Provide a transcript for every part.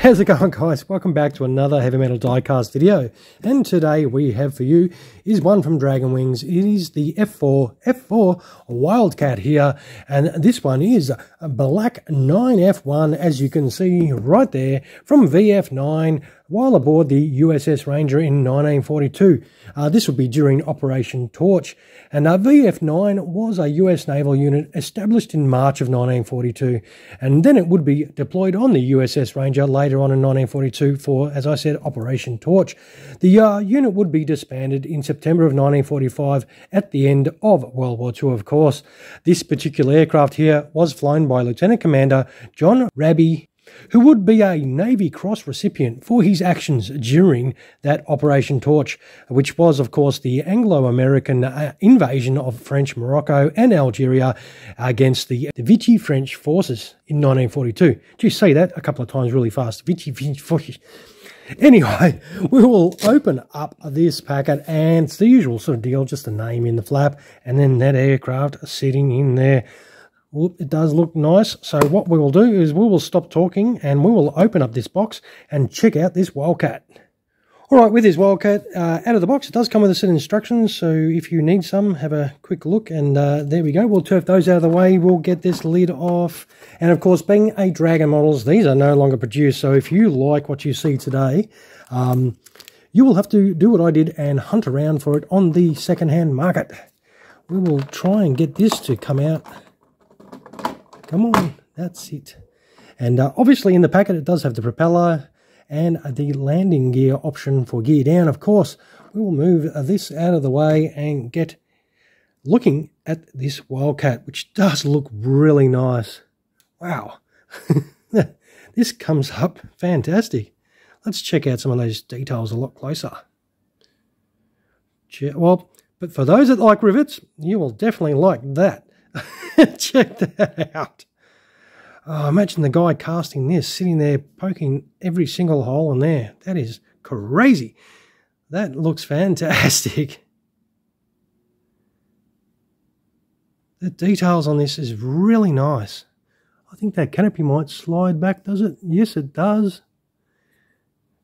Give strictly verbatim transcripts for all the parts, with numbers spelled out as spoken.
How's it going, guys? Welcome back to another heavy metal diecast video, and today we have for you is one from Dragon Wings. It is the F four F four Wildcat here, and this one is a black nine F one, as you can see right there, from V F nine while aboard the U S S Ranger in nineteen forty-two. Uh, this would be during Operation Torch, and uh, V F nine was a U S naval unit established in March of nineteen forty-two, and then it would be deployed on the U S S Ranger later on in nineteen forty-two for, as I said, Operation Torch. The uh, unit would be disbanded in September of nineteen forty-five at the end of World War Two, of course. This particular aircraft here was flown by Lieutenant Commander John Rabbe, who would be a Navy Cross recipient for his actions during that Operation Torch, which was, of course, the Anglo-American uh, invasion of French Morocco and Algeria against the, the Vichy French forces in nineteen forty-two. Did you say that a couple of times really fast? Vichy French. Anyway, we will open up this packet, and it's the usual sort of deal, just the name in the flap, and then that aircraft sitting in there. It does look nice. So what we will do is we will stop talking and we will open up this box and check out this Wildcat. Alright, with this Wildcat, uh, out of the box, it does come with a set of instructions, so if you need some, have a quick look, and uh, there we go. We'll turf those out of the way, we'll get this lid off, and of course, being a Dragon models, these are no longer produced, so if you like what you see today, um, you will have to do what I did and hunt around for it on the second-hand market. We will try and get this to come out. Come on, that's it. And uh, obviously in the packet it does have the propeller and the landing gear option for gear down, of course. We will move this out of the way and get looking at this Wildcat, which does look really nice. Wow. This comes up fantastic. Let's check out some of those details a lot closer. Well, but for those that like rivets, you will definitely like that. Check that out. Oh, imagine the guy casting this, sitting there poking every single hole in there. That is crazy. That looks fantastic. The details on this is really nice. I think that canopy might slide back, does it? Yes, it does.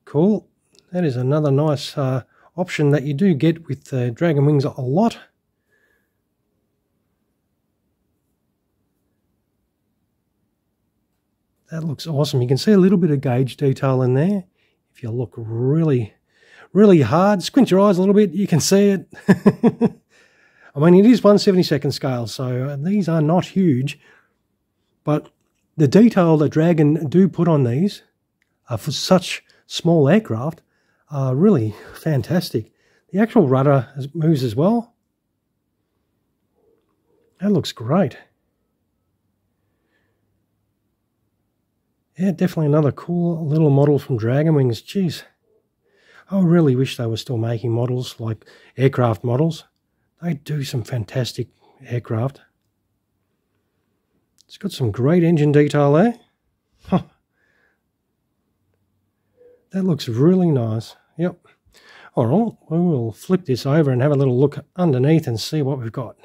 Cool. That is another nice uh, option that you do get with uh, Dragon Wings a lot. That looks awesome. You can see a little bit of gauge detail in there. If you look really, really hard, squint your eyes a little bit, you can see it. I mean, it is one seventy-second scale, so these are not huge. But the detail that Dragon do put on these uh, for such small aircraft are really fantastic. The actual rudder moves as well. That looks great. Yeah, definitely another cool little model from Dragon Wings. Jeez. I really wish they were still making models like aircraft models. They do some fantastic aircraft. It's got some great engine detail there. Huh. That looks really nice. Yep. All right, we will flip this over and have a little look underneath and see what we've got.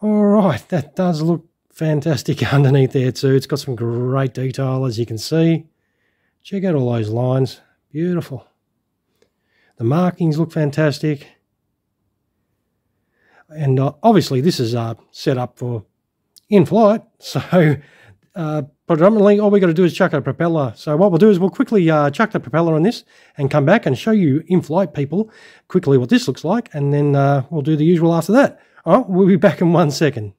All right, that does look fantastic underneath there too. It's got some great detail, as you can see. Check out all those lines. Beautiful. The markings look fantastic. And uh, obviously this is uh, set up for in-flight, so uh, predominantly all we got to do is chuck a propeller. So what we'll do is we'll quickly uh, chuck the propeller on this and come back and show you in-flight people quickly what this looks like, and then uh, we'll do the usual after that. All right, we'll be back in one second.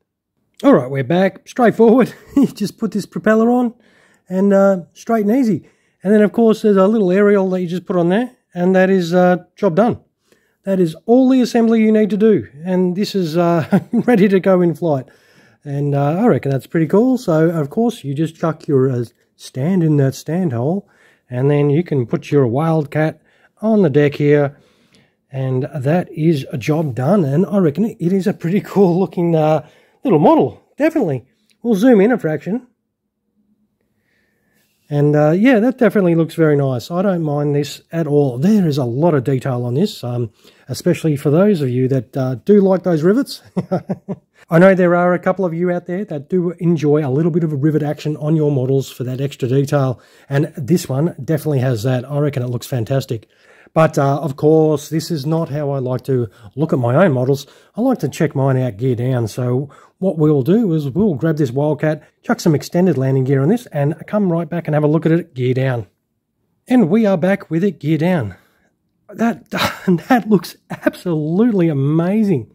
All right, we're back. Straightforward. You just put this propeller on and uh, straight and easy. And then, of course, there's a little aerial that you just put on there, and that is uh, job done. That is all the assembly you need to do. And this is uh, ready to go in flight. And uh, I reckon that's pretty cool. So, of course, you just chuck your uh, stand in that stand hole, and then you can put your Wildcat on the deck here. And that is a job done. And I reckon it is a pretty cool looking Uh, little model, definitely. We'll zoom in a fraction. And uh, yeah, that definitely looks very nice. I don't mind this at all. There is a lot of detail on this, um, especially for those of you that uh, do like those rivets. I know there are a couple of you out there that do enjoy a little bit of a rivet action on your models for that extra detail, and this one definitely has that. I reckon it looks fantastic. But uh, of course, this is not how I like to look at my own models. I like to check mine out gear down. So what we'll do is we'll grab this Wildcat, chuck some extended landing gear on this, and come right back and have a look at it gear down. And we are back with it gear down. That, that looks absolutely amazing.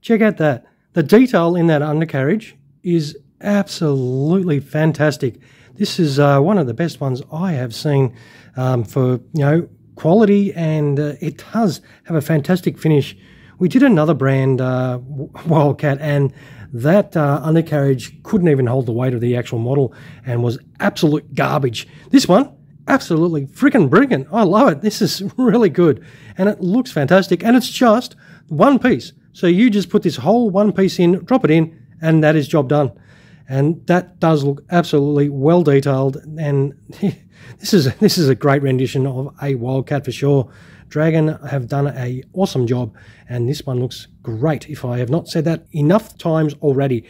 Check out that. The detail in that undercarriage is absolutely fantastic. This is uh, one of the best ones I have seen um, for, you know, quality, and uh, it does have a fantastic finish. We did another brand uh, Wildcat, and that uh, undercarriage couldn't even hold the weight of the actual model and was absolute garbage. This one, absolutely freaking brilliant. I love it. This is really good, and it looks fantastic, and it's just one piece. So you just put this whole one piece in, drop it in, and that is job done. And that does look absolutely well detailed, and this is this is a great rendition of a Wildcat for sure. Dragon have done an awesome job, and this one looks great, if I have not said that enough times already.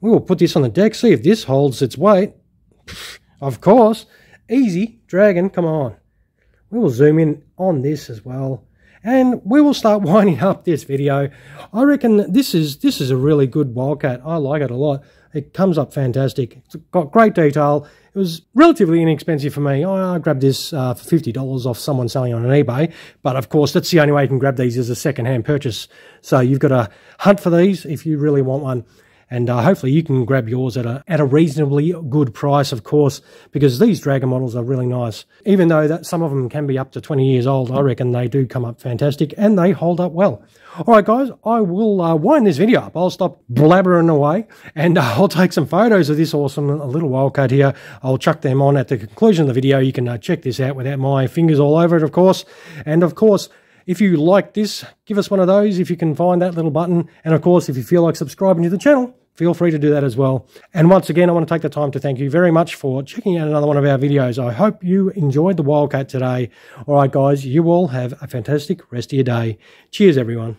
We will put this on the deck, see if this holds its weight. Of course, easy, Dragon, come on. We will zoom in on this as well, and we will start winding up this video. I reckon this is this is a really good Wildcat. I like it a lot. It comes up fantastic. It's got great detail. It was relatively inexpensive for me. I grabbed this uh, for fifty dollars off someone selling on an eBay. But of course, that's the only way you can grab these, is a second-hand purchase. So you've got to hunt for these if you really want one. And uh, hopefully you can grab yours at a, at a reasonably good price, of course, because these Dragon models are really nice. Even though that some of them can be up to twenty years old, I reckon they do come up fantastic, and they hold up well. All right, guys, I will uh, wind this video up. I'll stop blabbering away, and uh, I'll take some photos of this awesome little Wildcat here. I'll chuck them on at the conclusion of the video. You can uh, check this out without my fingers all over it, of course. And, of course, if you like this, give us one of those if you can find that little button. And of course, if you feel like subscribing to the channel, feel free to do that as well. And once again, I want to take the time to thank you very much for checking out another one of our videos. I hope you enjoyed the Wildcat today. All right, guys, you all have a fantastic rest of your day. Cheers, everyone.